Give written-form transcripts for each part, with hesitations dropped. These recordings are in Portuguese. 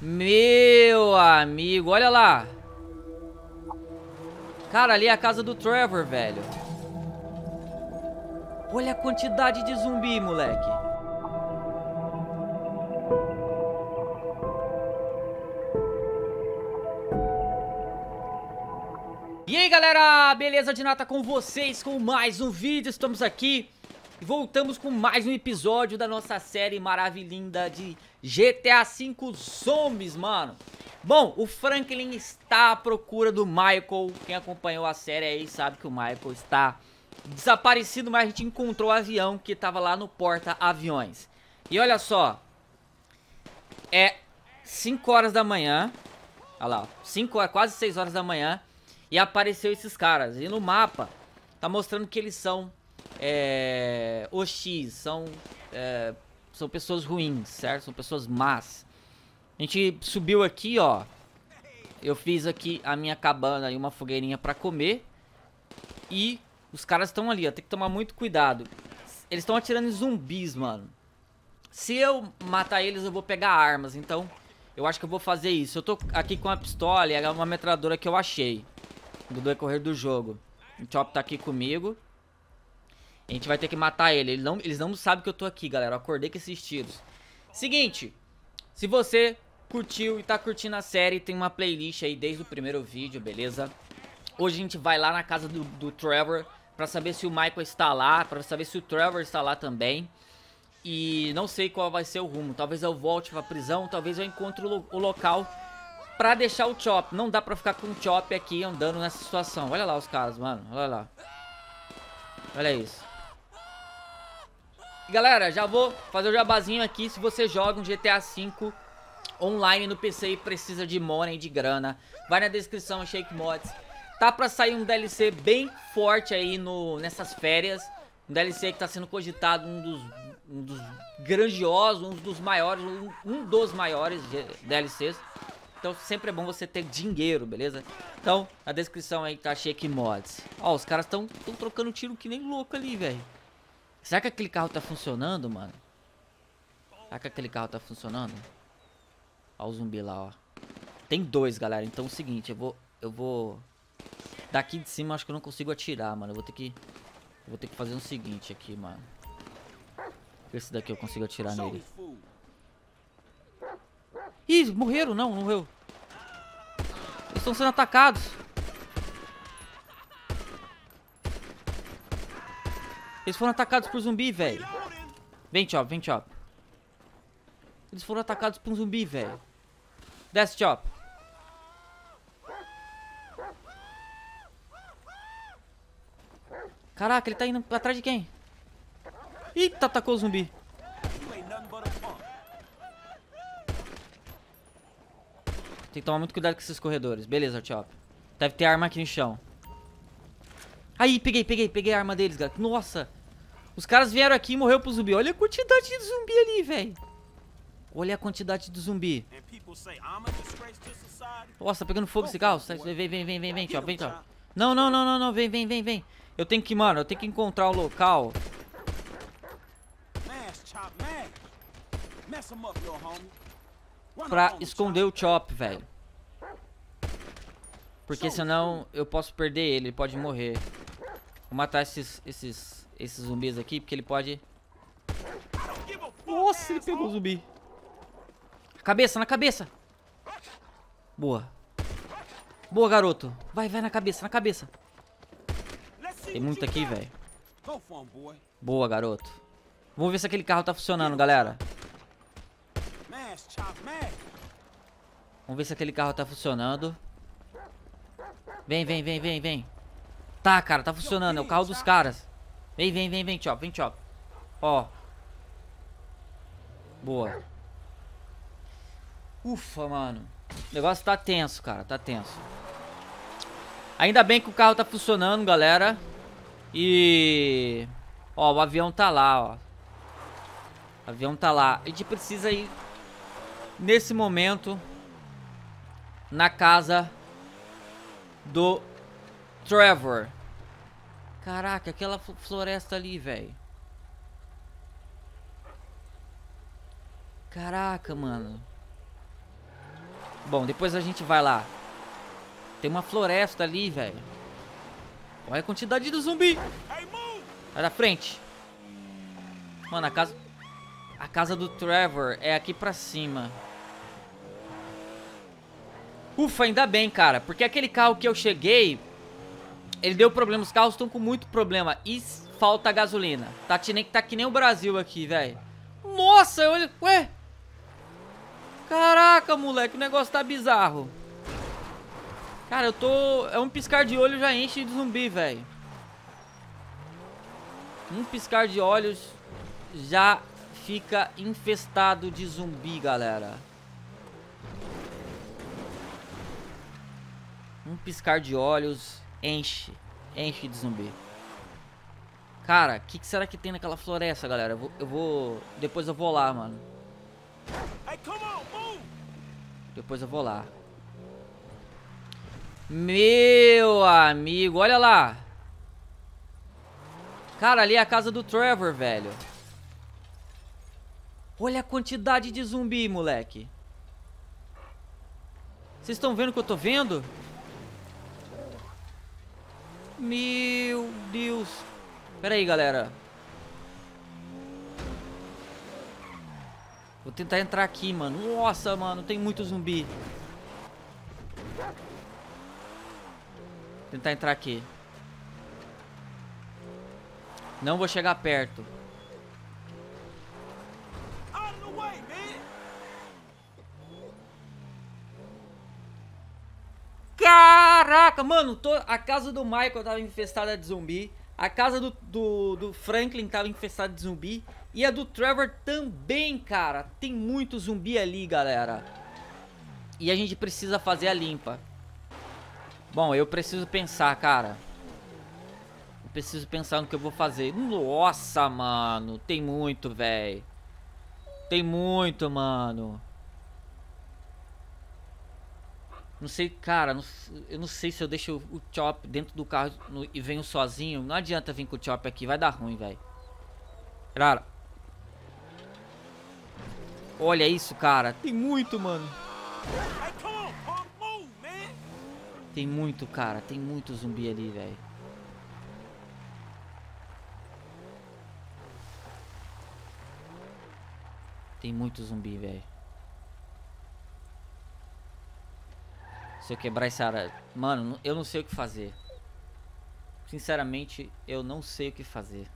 Meu amigo, olha lá. Cara, ali é a casa do Trevor, velho. Olha a quantidade de zumbi, moleque. E aí, galera, beleza? Dinata com vocês com mais um vídeo. Estamos aqui e voltamos com mais um episódio da nossa série maravilhosa de GTA V Zombies, mano. Bom, o Franklin está à procura do Michael. Quem acompanhou a série aí sabe que o Michael está desaparecido, mas a gente encontrou o avião que estava lá no porta-aviões. E olha só, é 5 horas da manhã, olha lá, 5, quase 6 horas da manhã, e apareceu esses caras. E no mapa tá mostrando que eles são hostis, são pessoas ruins, certo? São pessoas más. A gente subiu aqui, ó. Eu fiz aqui a minha cabana e uma fogueirinha pra comer. E os caras estão ali, ó. Tem que tomar muito cuidado. Eles estão atirando em zumbis, mano. Se eu matar eles, eu vou pegar armas. Então, eu acho que eu vou fazer isso. Eu tô aqui com uma pistola e uma metralhadora que eu achei do decorrer do jogo. O Chop tá aqui comigo. A gente vai ter que matar ele. Eles não sabem que eu tô aqui, galera. Eu acordei com esses tiros. Seguinte, se você curtiu e tá curtindo a série, tem uma playlist aí desde o primeiro vídeo, beleza? Hoje a gente vai lá na casa do Trevor pra saber se o Michael está lá, pra saber se o Trevor está lá também. E não sei qual vai ser o rumo. Talvez eu volte pra prisão, talvez eu encontre o local pra deixar o Chop. Não dá pra ficar com o Chop aqui andando nessa situação. Olha lá os caras, mano. Olha lá. Olha isso. Galera, já vou fazer o jabazinho aqui. Se você joga um GTA V online no PC e precisa de money, de grana, vai na descrição, Shake Mods. Tá pra sair um DLC bem forte aí nessas férias. Um DLC que tá sendo cogitado, um dos grandiosos, um dos maiores DLCs. Então sempre é bom você ter dinheiro, beleza? Então na descrição aí tá Shake Mods. Ó, os caras tão trocando tiro que nem louco ali, velho. Será que aquele carro tá funcionando, mano? Será que aquele carro tá funcionando? Olha o zumbi lá, ó. Tem dois, galera. Então é o seguinte, eu vou... Daqui de cima acho que eu não consigo atirar, mano. Eu vou ter que fazer o seguinte aqui, mano. Esse daqui eu consigo atirar nele. Ih, morreram? Não, não morreu. Eles estão sendo atacados. Eles foram atacados por zumbi, velho. Vem, Chop, vem, Chop. Eles foram atacados por um zumbi, velho. Desce, Chop. Caraca, ele tá indo atrás de quem? Eita, atacou o zumbi. Tem que tomar muito cuidado com esses corredores. Beleza, Chop. Deve ter arma aqui no chão. Aí, peguei a arma deles, galera. Nossa. Os caras vieram aqui e morreu pro zumbi. Olha a quantidade de zumbi ali, velho. Olha a quantidade de zumbi. Nossa, tá pegando fogo esse carro. Vem, Chop, vem, Chop. Não, vem. Eu tenho que, mano, eu tenho que encontrar o local. Pra esconder o Chop, velho. Porque senão eu posso perder ele, ele pode morrer. Vou matar esses zumbis aqui, porque ele pode... Nossa, ele pegou o zumbi. Cabeça, na cabeça. Boa. Boa, garoto. Vai, na cabeça, na cabeça. Tem muito aqui, velho. Boa, garoto. Vamos ver se aquele carro tá funcionando, galera. Vamos ver se aquele carro tá funcionando. Vem. Tá, cara, tá funcionando. É o carro dos caras. Vem, Chop. Vem, Chop. Ó. Boa. Ufa, mano. O negócio tá tenso, cara. Tá tenso. Ainda bem que o carro tá funcionando, galera. E... Ó, o avião tá lá, ó. O avião tá lá. A gente precisa ir... Nesse momento... Na casa... Do... Trevor. Caraca, aquela floresta ali, velho. Caraca, mano. Bom, depois a gente vai lá. Tem uma floresta ali, velho. Olha a quantidade do zumbi. Sai da frente. Mano, a casa do Trevor é aqui pra cima. Ufa, ainda bem, cara. Porque aquele carro que eu cheguei, ele deu problema. Os carros estão com muito problema. E falta gasolina. Tá que nem o Brasil aqui, velho. Nossa, olha. Ué. Caraca, moleque. O negócio tá bizarro. Cara, eu tô... É um piscar de olho já enche de zumbi, velho. Um piscar de olhos já fica infestado de zumbi, galera. Um piscar de olhos enche de zumbi. Cara, o que será que tem naquela floresta, galera? Depois eu vou lá, mano. Depois eu vou lá. Meu amigo, olha lá. Cara, ali é a casa do Trevor, velho. Olha a quantidade de zumbi, moleque. Vocês estão vendo o que eu tô vendo? Meu Deus. Pera aí, galera. Vou tentar entrar aqui, mano. Nossa, mano, tem muito zumbi. Tentar entrar aqui. Não vou chegar perto. Caraca, mano, a casa do Michael tava infestada de zumbi. A casa do Franklin tava infestada de zumbi. E a do Trevor também, cara. Tem muito zumbi ali, galera. E a gente precisa fazer a limpa. Bom, eu preciso pensar, cara. Eu preciso pensar no que eu vou fazer. Nossa, mano. Tem muito, velho. Tem muito, mano. Não sei, cara. Eu não sei se eu deixo o Chop dentro do carro e venho sozinho. Não adianta vir com o Chop aqui. Vai dar ruim, velho. Cara. Olha isso, cara. Tem muito, mano. Tem muito, cara. Tem muito zumbi ali, velho. Tem muito zumbi, velho. Se eu quebrar essa área... Mano, eu não sei o que fazer. Sinceramente, eu não sei o que fazer.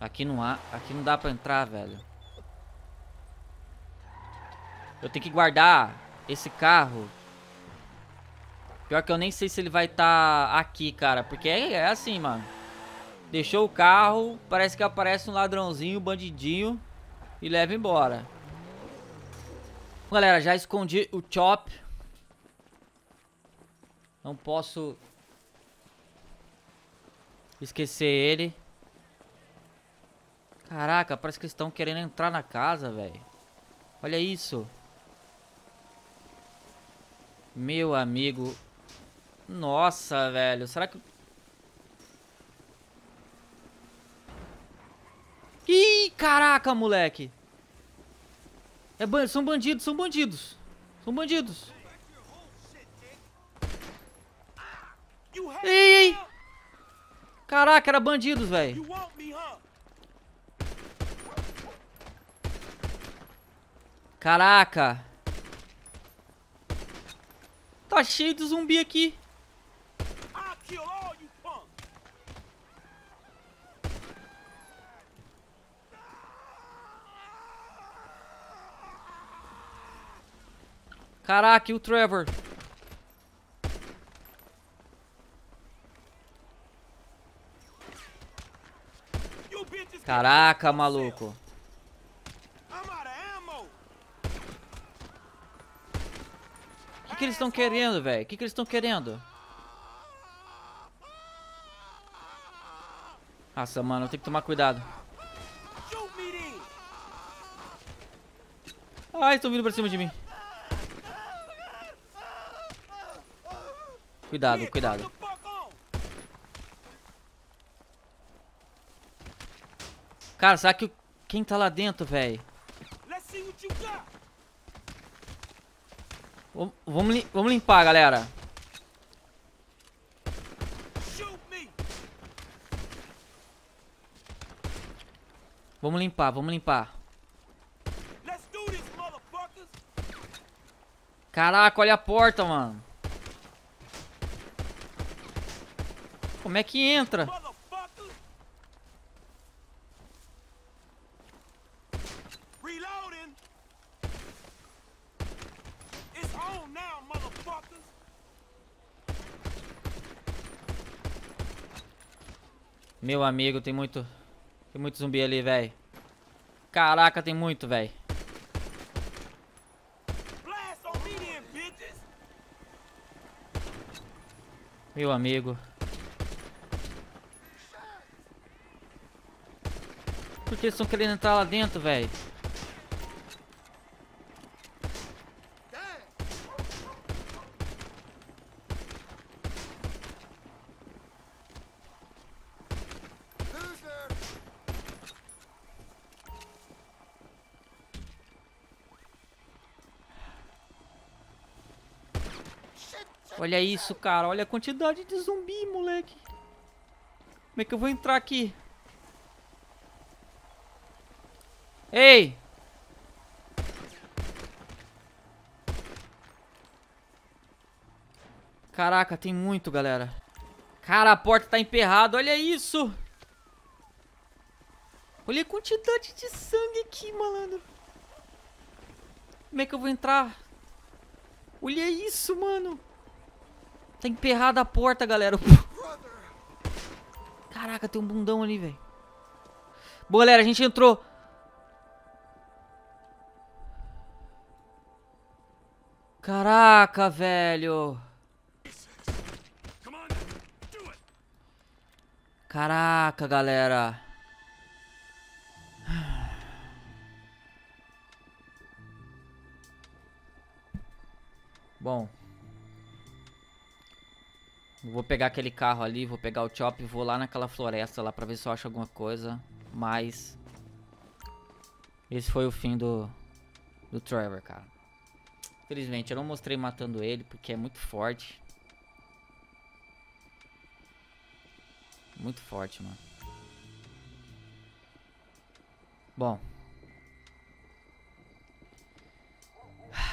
Aqui não há... Aqui não dá pra entrar, velho. Eu tenho que guardar esse carro. Pior que eu nem sei se ele vai estar aqui, cara. Porque é assim, mano. Deixou o carro, parece que aparece um ladrãozinho, um bandidinho. E leva embora. Galera, já escondi o Chop. Não posso esquecer ele. Caraca, parece que eles estão querendo entrar na casa, velho. Olha isso. Meu amigo. Nossa, velho. Será que... Ih, caraca, moleque. São bandidos, são bandidos. São bandidos. Ei, caraca, era bandidos, velho. Caraca. Tá cheio de zumbi aqui. Caraca, e o Trevor? Caraca, maluco. O que eles estão querendo, velho? O que eles estão querendo? Nossa, mano, eu tenho que tomar cuidado. Ai, estão vindo pra cima de mim. Cuidado, cuidado. Cara, será que Quem tá lá dentro, velho? Vamos limpar, galera. Vamos limpar, vamos limpar. Caraca, olha a porta, mano. Como é que entra? Meu amigo, tem muito zumbi ali, velho. Caraca, tem muito, velho. Meu amigo. Por que eles estão querendo entrar lá dentro, velho? Olha isso, cara. Olha a quantidade de zumbi, moleque. Como é que eu vou entrar aqui? Ei! Caraca, tem muito, galera. Cara, a porta tá emperrada. Olha isso! Olha a quantidade de sangue aqui, malandro. Como é que eu vou entrar? Olha isso, mano. Tá emperrada a porta, galera. Caraca, tem um bundão ali, velho. Bom, galera, a gente entrou. Caraca, velho. Caraca, galera. Bom. Vou pegar aquele carro ali, vou pegar o Chop e vou lá naquela floresta lá pra ver se eu acho alguma coisa. Mas esse foi o fim do Trevor, cara. Infelizmente eu não mostrei matando ele porque é muito forte. Muito forte, mano. Bom.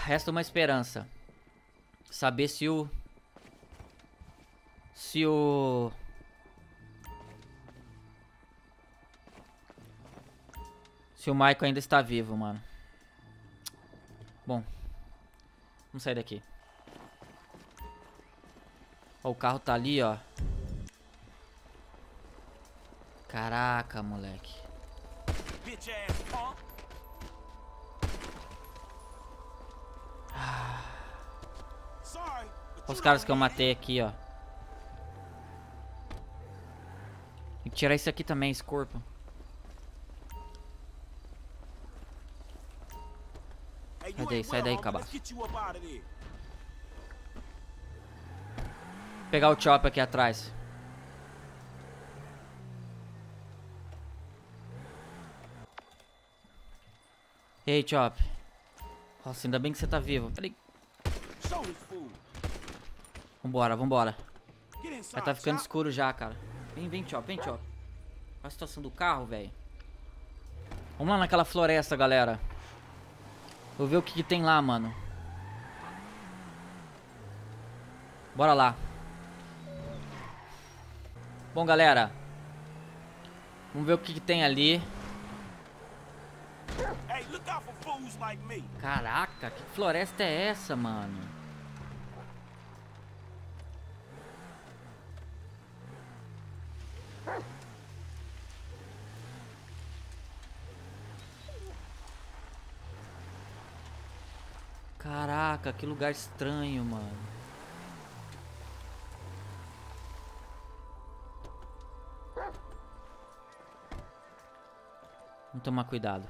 Resta uma esperança. Saber se o Michael ainda está vivo, mano. Bom. Vamos sair daqui. Ó, o carro tá ali, ó. Caraca, moleque. Olha os caras que eu matei aqui, ó. Tirar isso aqui também, esse corpo. Sai daí, cabaço. Pegar o Chop aqui atrás. Ei, Chop. Nossa, ainda bem que você tá vivo. Peraí. Vambora, vambora. Já tá ficando escuro já, cara. Vem, vem, Chop, vem, Chop. Olha a situação do carro, velho. Vamos lá naquela floresta, galera. Vou ver o que tem lá, mano. Bora lá. Bom, galera. Vamos ver o que tem ali. Caraca, que floresta é essa, mano? Caraca, que lugar estranho, mano. Vamos tomar cuidado.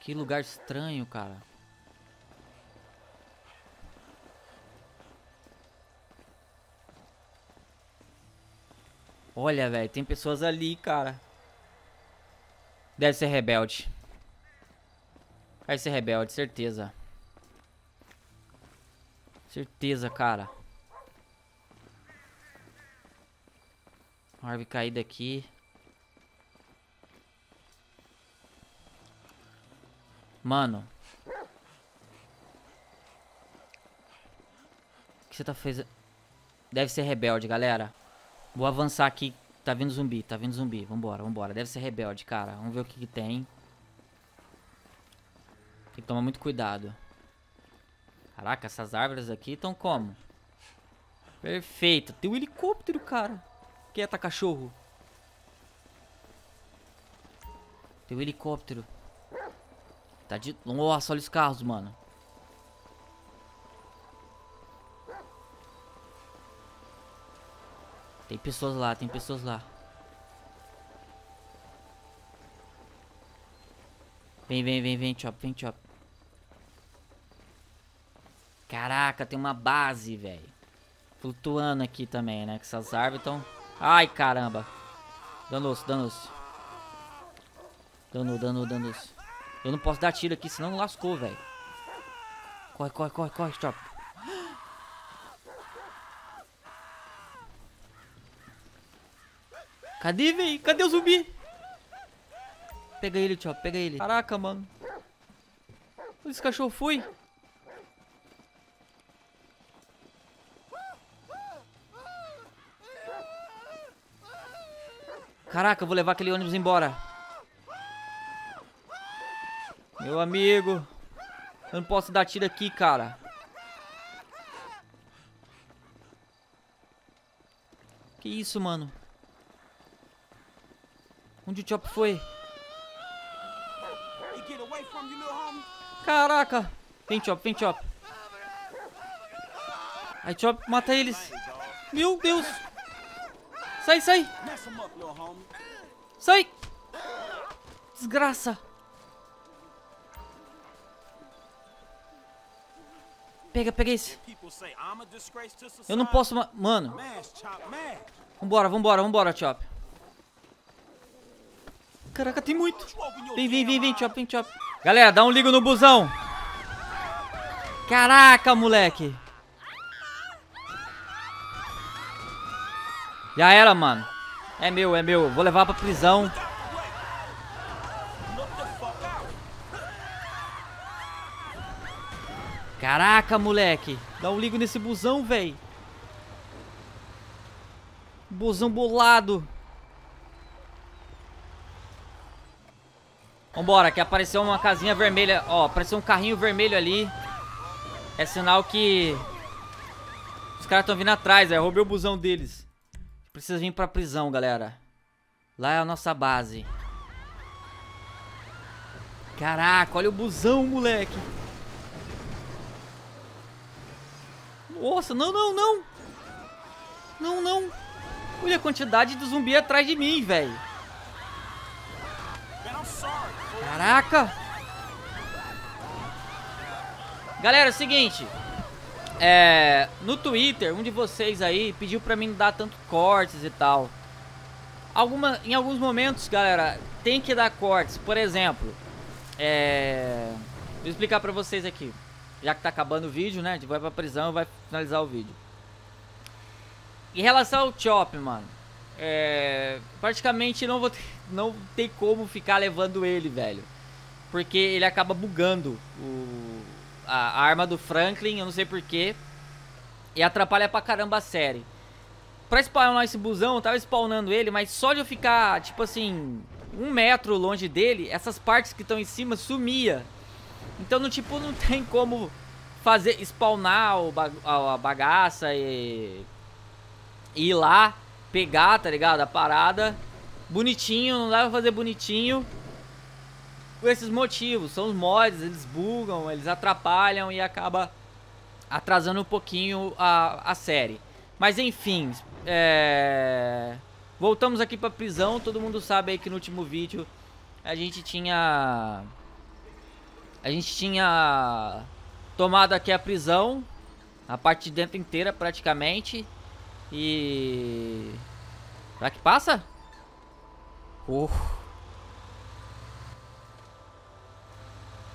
Que lugar estranho, cara. Olha, velho, tem pessoas ali, cara. Deve ser rebelde. Vai ser rebelde, certeza. Certeza, cara. Árvore caída aqui. Mano. O que você tá fazendo? Deve ser rebelde, galera. Vou avançar aqui. Tá vindo zumbi, tá vindo zumbi. Vambora, vambora. Deve ser rebelde, cara. Vamos ver o que, que tem. Tem que tomar muito cuidado. Caraca, essas árvores aqui estão como? Perfeito. Tem um helicóptero, cara. Quem ataca cachorro? Tem um helicóptero. Tá de... Nossa, olha os carros, mano. Tem pessoas lá, tem pessoas lá. Vem, vem, vem, vem, Chop, vem, Chop. Caraca, tem uma base, velho. Flutuando aqui também, né? Que essas árvores estão... Ai, caramba. Danou-se, danou-se. Danou, danou, danou-se. Eu não posso dar tiro aqui, senão lascou, velho. Corre, corre, corre, corre, Chop. Cadê, velho? Cadê o zumbi? Pega ele, Chop, pega ele. Caraca, mano. Onde esse cachorro foi? Caraca, eu vou levar aquele ônibus embora. Meu amigo. Eu não posso dar tiro aqui, cara. Que isso, mano? Onde o Chop foi? Caraca! Vem, Chop, vem, Chop. Aí, Chop, mata eles. Meu Deus! Sai, sai! Sai! Desgraça! Pega, pega esse. Eu não posso... Mano. Vambora, vambora, vambora, Chop. Caraca, tem muito. Vem, vem, vem, vem, Chop, vem, Chop. Galera, dá um ligo no busão. Caraca, moleque. Já era, mano. É meu, é meu. Vou levar pra prisão. Caraca, moleque. Dá um ligo nesse busão, velho. Busão bolado. Vambora, que apareceu uma casinha vermelha. Ó, apareceu um carrinho vermelho ali. É sinal que os caras estão vindo atrás, velho. Roubei o busão deles. Precisa vir pra prisão, galera. Lá é a nossa base. Caraca, olha o busão, moleque. Nossa, não, não, não. Não, não. Olha a quantidade de zumbi atrás de mim, velho. Caraca! Galera, é o seguinte. No Twitter, um de vocês aí pediu pra mim não dar tanto cortes e tal. Em alguns momentos, galera, tem que dar cortes. Por exemplo, vou explicar pra vocês aqui. Já que tá acabando o vídeo, né? A gente vai pra prisão e vai finalizar o vídeo. Em relação ao Chop, mano. Praticamente não tem como ficar levando ele, velho. Porque ele acaba bugando a arma do Franklin, eu não sei porquê. E atrapalha pra caramba a série. Pra spawnar esse busão, eu tava spawnando ele, mas só de eu ficar, tipo assim, 1 metro longe dele, essas partes que estão em cima sumia. Então, não tem como fazer spawnar a bagaça e ir lá pegar, tá ligado? A parada bonitinho, não dá pra fazer bonitinho por esses motivos. São os mods, eles bugam, eles atrapalham e acaba atrasando um pouquinho a série. Mas enfim, voltamos aqui pra prisão. Todo mundo sabe aí que no último vídeo a gente tinha tomado aqui a prisão, a parte de dentro inteira praticamente. E Será que passa?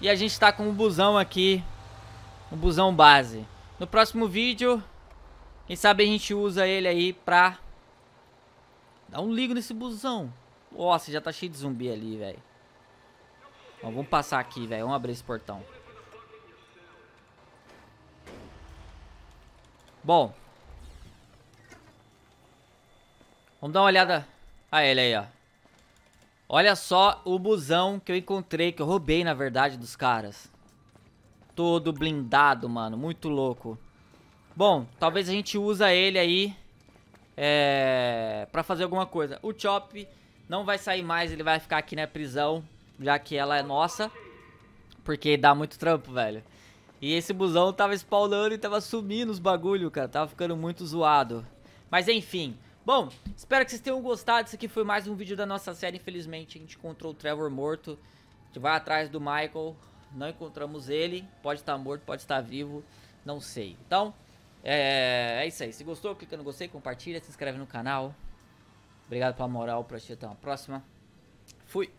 E a gente tá com um busão aqui. Um busão base. No próximo vídeo, quem sabe a gente usa ele aí pra dar um ligo nesse busão. Nossa, já tá cheio de zumbi ali, velho. Vamos passar aqui, velho. Vamos abrir esse portão. Bom, vamos dar uma olhada a ele aí, ó. Olha só o busão que eu encontrei, que eu roubei, na verdade, dos caras. Todo blindado, mano. Muito louco. Bom, talvez a gente usa ele aí pra fazer alguma coisa. O Chop não vai sair mais, ele vai ficar aqui na prisão, já que ela é nossa. Porque dá muito trampo, velho. E esse busão tava spawnando e tava sumindo os bagulho, cara. Tava ficando muito zoado. Mas enfim. Bom, espero que vocês tenham gostado. Isso aqui foi mais um vídeo da nossa série. Infelizmente, a gente encontrou o Trevor morto. A gente vai atrás do Michael. Não encontramos ele. Pode estar morto, pode estar vivo. Não sei. Então, é isso aí. Se gostou, clica no gostei, compartilha, se inscreve no canal. Obrigado pela moral, pra assistir. Até uma próxima. Fui.